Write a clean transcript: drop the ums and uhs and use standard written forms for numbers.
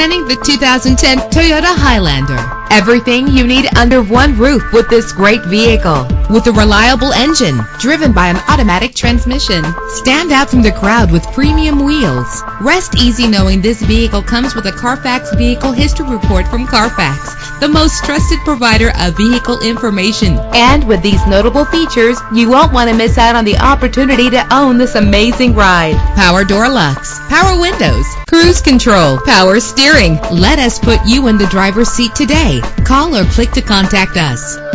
Presenting the 2010 Toyota Highlander. Everything you need under one roof with this great vehicle. With a reliable engine, driven by an automatic transmission. Stand out from the crowd with premium wheels. Rest easy knowing this vehicle comes with a Carfax Vehicle History Report from Carfax, the most trusted provider of vehicle information. And with these notable features, you won't want to miss out on the opportunity to own this amazing ride. Power door locks, power windows, cruise control, power steering. Let us put you in the driver's seat today. Call or click to contact us.